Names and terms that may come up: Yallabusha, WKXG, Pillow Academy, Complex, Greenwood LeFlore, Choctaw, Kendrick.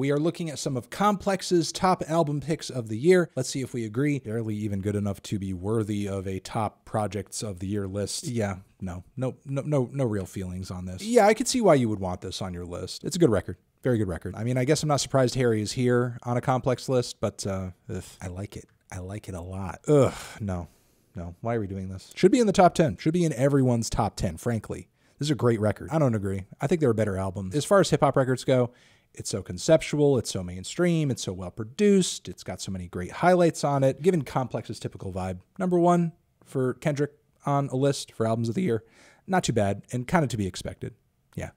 We are looking at some of Complex's top album picks of the year. Let's see if we agree. Barely even good enough to be worthy of a top projects of the year list. Yeah, no real feelings on this. Yeah, I could see why you would want this on your list. It's a good record. Very good record. I mean, I guess I'm not surprised Harry is here on a Complex list, but I like it. I like it a lot. Ugh, no. Why are we doing this? Should be in the top 10. Should be in everyone's top 10, frankly. This is a great record. I don't agree. I think there are better albums. As far as hip-hop records go, it's so conceptual, it's so mainstream, it's so well-produced, it's got so many great highlights on it. Given Complex's typical vibe, #1 for Kendrick on a list for albums of the year, not too bad and kind of to be expected. Yeah.